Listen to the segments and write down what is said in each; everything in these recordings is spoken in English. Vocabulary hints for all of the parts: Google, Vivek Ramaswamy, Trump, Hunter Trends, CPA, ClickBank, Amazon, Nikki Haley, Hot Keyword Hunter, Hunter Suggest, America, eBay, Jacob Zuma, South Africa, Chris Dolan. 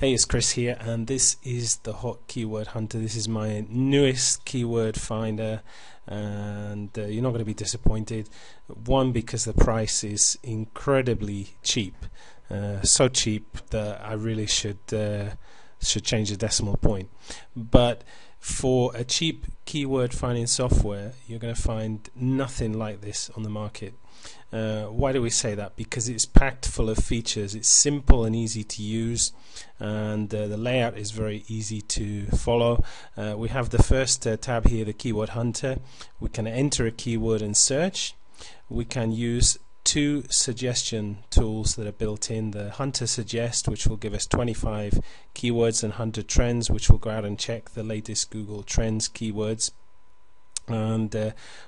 Hey, it's Chris here, and this is the Hot Keyword Hunter. This is my newest keyword finder, and you're not going to be disappointed. One, because the price is incredibly cheap, so cheap that I really should change the decimal point. But for a cheap keyword finding software, you're going to find nothing like this on the market. Why do we say that? Because it's packed full of features. It's simple and easy to use, and the layout is very easy to follow. We have the first tab here, the Keyword Hunter. We can enter a keyword and search. We can use two suggestion tools that are built in, the Hunter Suggest, which will give us 25 keywords, and Hunter Trends, which will go out and check the latest Google Trends keywords. And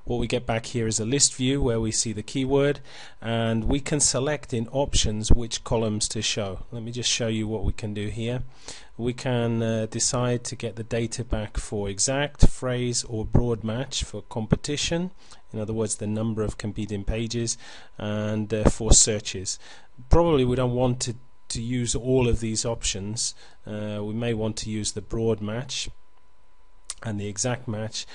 what we get back here is a list view where we see the keyword, and we can select in options which columns to show. Let me just show you what we can do here. We can decide to get the data back for exact, phrase, or broad match for competition, in other words the number of competing pages, and for searches. Probably we don't want to use all of these options. We may want to use the broad match and the exact match.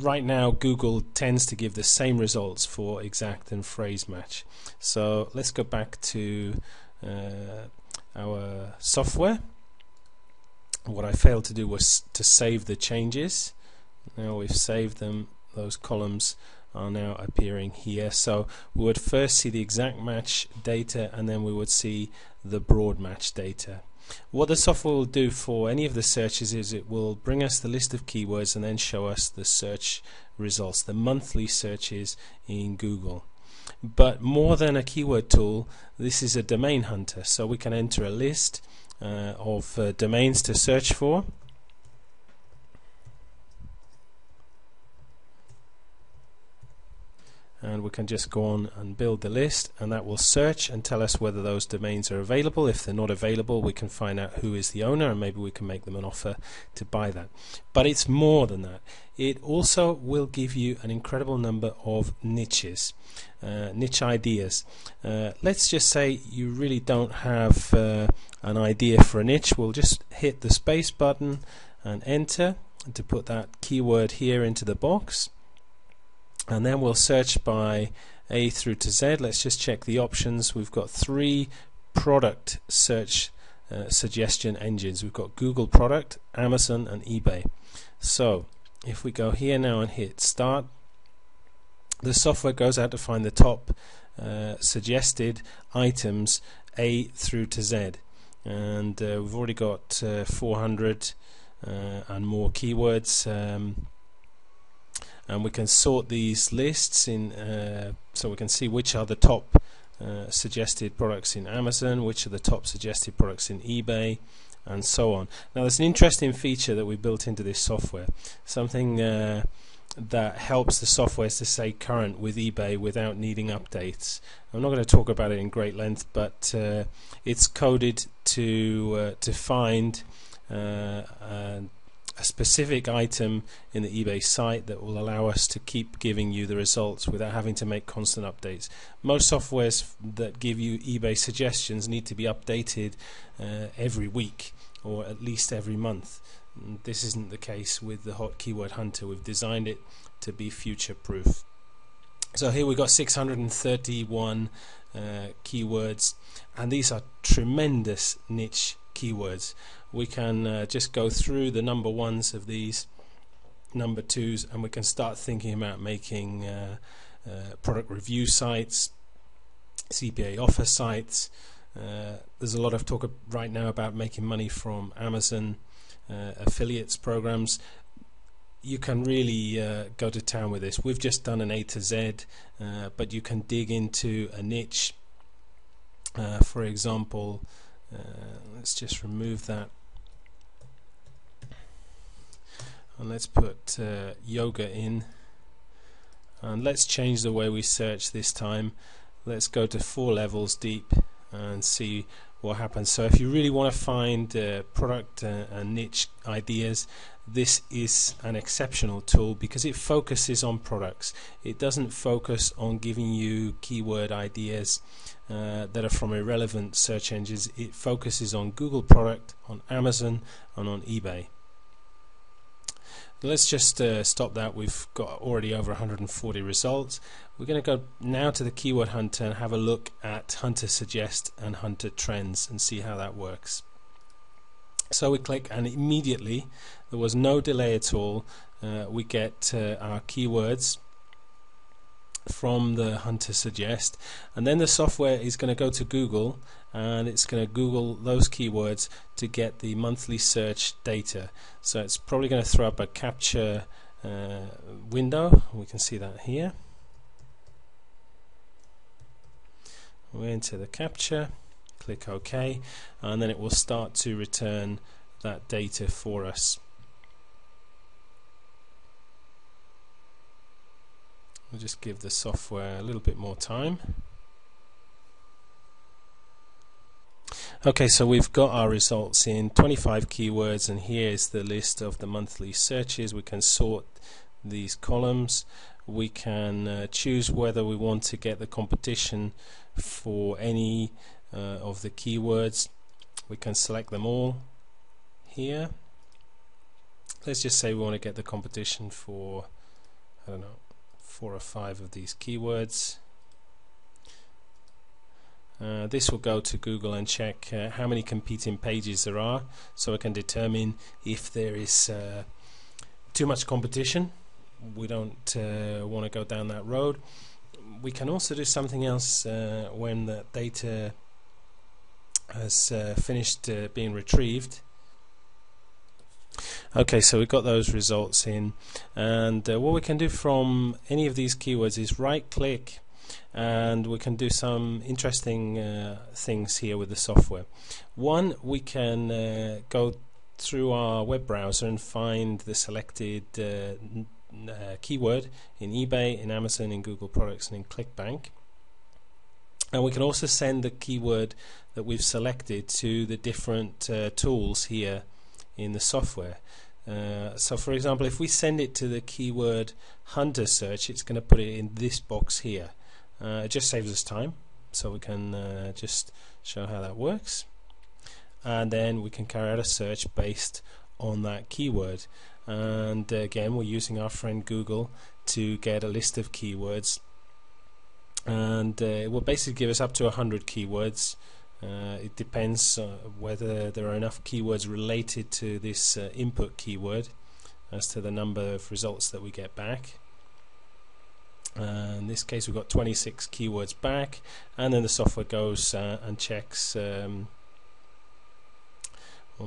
Right now Google tends to give the same results for exact and phrase match. So let's go back to our software. What I failed to do was to save the changes. Now we've saved them, those columns are now appearing here. So we would first see the exact match data, and then we would see the broad match data. What the software will do for any of the searches is it will bring us the list of keywords and then show us the search results, the monthly searches in Google. But more than a keyword tool, this is a domain hunter. So we can enter a list of domains to search for. And we can just go on and build the list, and that will search and tell us whether those domains are available. If they're not available, we can find out who is the owner, and maybe we can make them an offer to buy that. But it's more than that. It also will give you an incredible number of niches, niche ideas. Let's just say you really don't have an idea for a niche. We'll just hit the space button and enter to put that keyword here into the box. And then we'll search by A through to Z. Let's just check the options. We've got three product search suggestion engines. We've got Google Product, Amazon, and eBay. So if we go here now and hit Start, the software goes out to find the top suggested items A through to Z. And we've already got 400 and more keywords. And we can sort these lists in, so we can see which are the top suggested products in Amazon, which are the top suggested products in eBay, and so on. Now there's an interesting feature that we built into this software, something that helps the software to stay current with eBay without needing updates. I'm not going to talk about it in great length, but it's coded to find a specific item in the eBay site that will allow us to keep giving you the results without having to make constant updates. Most softwares that give you eBay suggestions need to be updated every week or at least every month. This isn't the case with the Hot Keyword Hunter. We've designed it to be future proof. So here we've got 631 keywords, and these are tremendous niche keywords. We can just go through the number ones of these, number twos, and we can start thinking about making product review sites, CPA offer sites. There's a lot of talk right now about making money from Amazon affiliates programs. You can really go to town with this. We've just done an A to Z, but you can dig into a niche. For example, let's just remove that, and let's put yoga in, and let's change the way we search this time. Let's go to 4 levels deep and see what happens. So if you really want to find product and niche ideas, this is an exceptional tool because it focuses on products. It doesn't focus on giving you keyword ideas that are from irrelevant search engines. It focuses on Google product, on Amazon, and on eBay. Let's just stop that. We've got already over 140 results. We're going to go now to the Keyword Hunter and have a look at Hunter Suggest and Hunter Trends and see how that works. So we click, and immediately, there was no delay at all, we get our keywords from the Hunter Suggest, and then the software is going to go to Google and it's going to Google those keywords to get the monthly search data. So it's probably going to throw up a capture window. We can see that here. We enter the capture, click OK, and then it will start to return that data for us. We'll just give the software a little bit more time. Okay, so we've got our results in 25 keywords, and here's the list of the monthly searches. We can sort these columns. We can choose whether we want to get the competition for any of the keywords. We can select them all here. Let's just say we want to get the competition for, I don't know, 4 or 5 of these keywords. This will go to Google and check how many competing pages there are, so it can determine if there is too much competition. We don't want to go down that road. We can also do something else when the data has finished being retrieved. Okay, so we've got those results in, and what we can do from any of these keywords is right click, and we can do some interesting things here with the software. One, we can go through our web browser and find the selected keyword in eBay, in Amazon, in Google Products, and in ClickBank. And we can also send the keyword that we've selected to the different tools here in the software. So for example, if we send it to the keyword hunter search, it's going to put it in this box here. It just saves us time, so we can just show how that works, and then we can carry out a search based on that keyword. And again, we're using our friend Google to get a list of keywords, and it will basically give us up to 100 keywords. It depends whether there are enough keywords related to this input keyword as to the number of results that we get back. In this case, we've got 26 keywords back, and then the software goes and checks when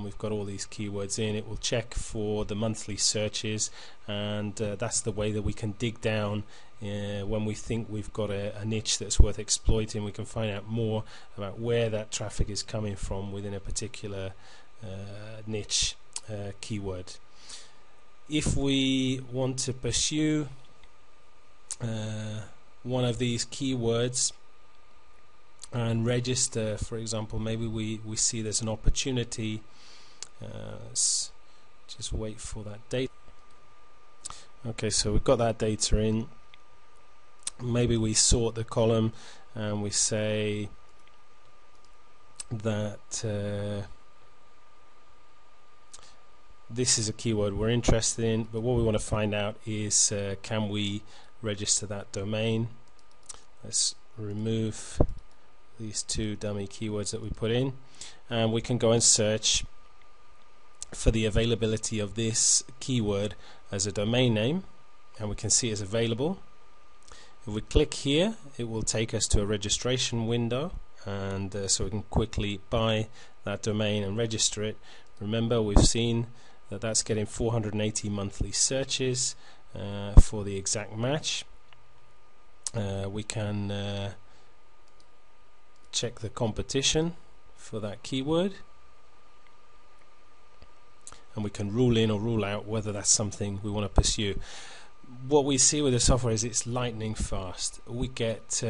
we've got all these keywords in. It will check for the monthly searches, and that's the way that we can dig down when we think we've got a niche that's worth exploiting. We can find out more about where that traffic is coming from within a particular niche keyword. If we want to pursue one of these keywords and register, for example, maybe we see there's an opportunity. Let's just wait for that data. Okay, so we've got that data in. Maybe we sort the column and we say that this is a keyword we're interested in, but what we want to find out is can we register that domain. Let's remove these two dummy keywords that we put in, and we can go and search for the availability of this keyword as a domain name, and we can see it's available. If we click here, it will take us to a registration window, and so we can quickly buy that domain and register it. Remember, we've seen that that's getting 480 monthly searches for the exact match. We can check the competition for that keyword, and we can rule in or rule out whether that's something we want to pursue. What we see with the software is it's lightning fast. We get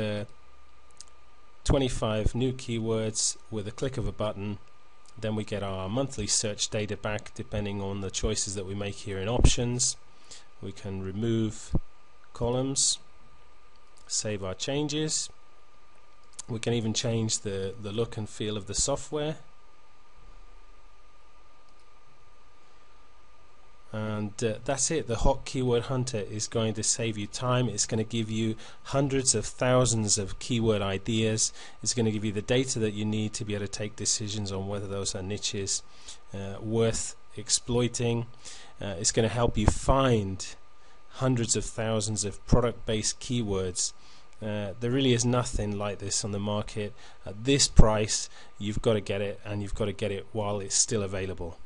25 new keywords with a click of a button. Then we get our monthly search data back depending on the choices that we make here in options. We can remove columns, save our changes. We can even change the look and feel of the software. And that's it. The Hot Keyword Hunter is going to save you time. It's going to give you hundreds of thousands of keyword ideas. It's going to give you the data that you need to be able to take decisions on whether those are niches worth exploiting. It's going to help you find hundreds of thousands of product-based keywords. There really is nothing like this on the market. At this price, you've got to get it, and you've got to get it while it's still available.